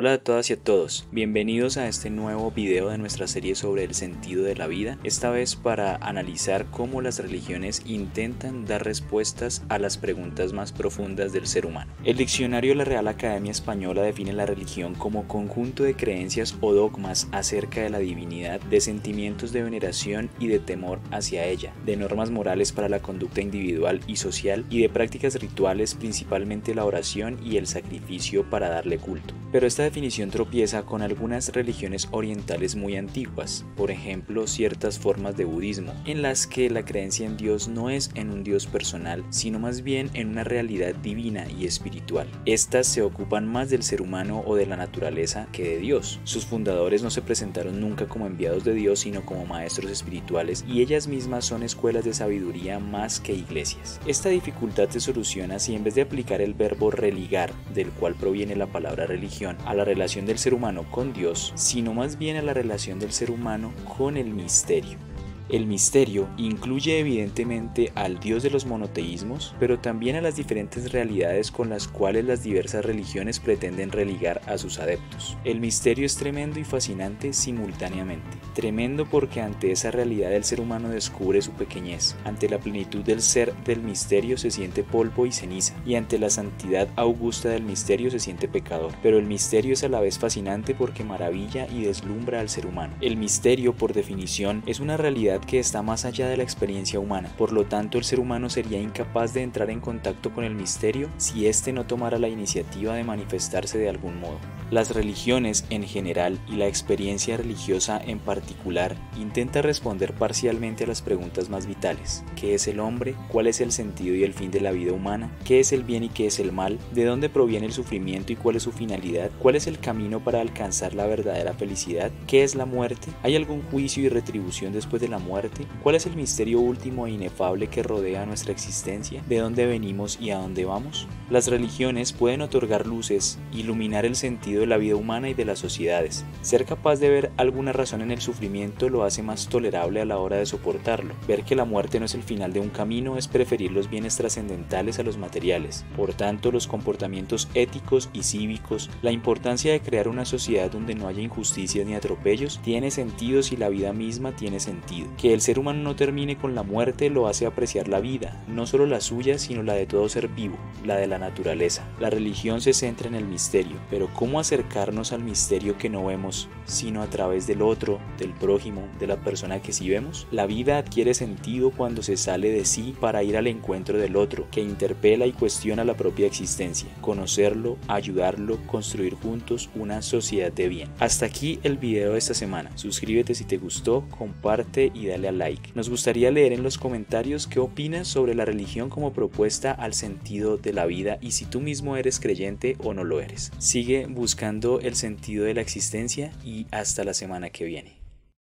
Hola a todas y a todos, bienvenidos a este nuevo video de nuestra serie sobre el sentido de la vida, esta vez para analizar cómo las religiones intentan dar respuestas a las preguntas más profundas del ser humano. El diccionario de la Real Academia Española define la religión como conjunto de creencias o dogmas acerca de la divinidad, de sentimientos de veneración y de temor hacia ella, de normas morales para la conducta individual y social y de prácticas rituales, principalmente la oración y el sacrificio para darle culto. Pero esta definición tropieza con algunas religiones orientales muy antiguas, por ejemplo ciertas formas de budismo, en las que la creencia en Dios no es en un Dios personal, sino más bien en una realidad divina y espiritual. Estas se ocupan más del ser humano o de la naturaleza que de Dios. Sus fundadores no se presentaron nunca como enviados de Dios, sino como maestros espirituales, y ellas mismas son escuelas de sabiduría más que iglesias. Esta dificultad se soluciona si en vez de aplicar el verbo religar, del cual proviene la palabra religión, a la relación del ser humano con Dios, sino más bien a la relación del ser humano con el misterio. El misterio incluye evidentemente al Dios de los monoteísmos, pero también a las diferentes realidades con las cuales las diversas religiones pretenden religar a sus adeptos. El misterio es tremendo y fascinante simultáneamente. Tremendo porque ante esa realidad el ser humano descubre su pequeñez, ante la plenitud del ser del misterio se siente polvo y ceniza, y ante la santidad augusta del misterio se siente pecador. Pero el misterio es a la vez fascinante porque maravilla y deslumbra al ser humano. El misterio, por definición, es una realidad que está más allá de la experiencia humana, por lo tanto el ser humano sería incapaz de entrar en contacto con el misterio si éste no tomara la iniciativa de manifestarse de algún modo. Las religiones en general y la experiencia religiosa en particular intenta responder parcialmente a las preguntas más vitales: ¿qué es el hombre? ¿Cuál es el sentido y el fin de la vida humana? ¿Qué es el bien y qué es el mal? ¿De dónde proviene el sufrimiento y cuál es su finalidad? ¿Cuál es el camino para alcanzar la verdadera felicidad? ¿Qué es la muerte? ¿Hay algún juicio y retribución después de la muerte? ¿Cuál es el misterio último e inefable que rodea nuestra existencia? ¿De dónde venimos y a dónde vamos? Las religiones pueden otorgar luces, iluminar el sentido de la vida humana y de las sociedades. Ser capaz de ver alguna razón en el sufrimiento lo hace más tolerable a la hora de soportarlo. Ver que la muerte no es el final de un camino es preferir los bienes trascendentales a los materiales. Por tanto, los comportamientos éticos y cívicos, la importancia de crear una sociedad donde no haya injusticias ni atropellos, tiene sentido si la vida misma tiene sentido. Que el ser humano no termine con la muerte lo hace apreciar la vida, no solo la suya, sino la de todo ser vivo, la de la naturaleza. La religión se centra en el misterio, pero ¿cómo acercarnos al misterio que no vemos, sino a través del otro, del prójimo, de la persona que sí vemos? La vida adquiere sentido cuando se sale de sí para ir al encuentro del otro, que interpela y cuestiona la propia existencia, conocerlo, ayudarlo, construir juntos una sociedad de bien. Hasta aquí el video de esta semana. Suscríbete si te gustó, comparte y dale a like. Nos gustaría leer en los comentarios qué opinas sobre la religión como propuesta al sentido de la vida y si tú mismo eres creyente o no lo eres. Sigue buscando el sentido de la existencia y hasta la semana que viene.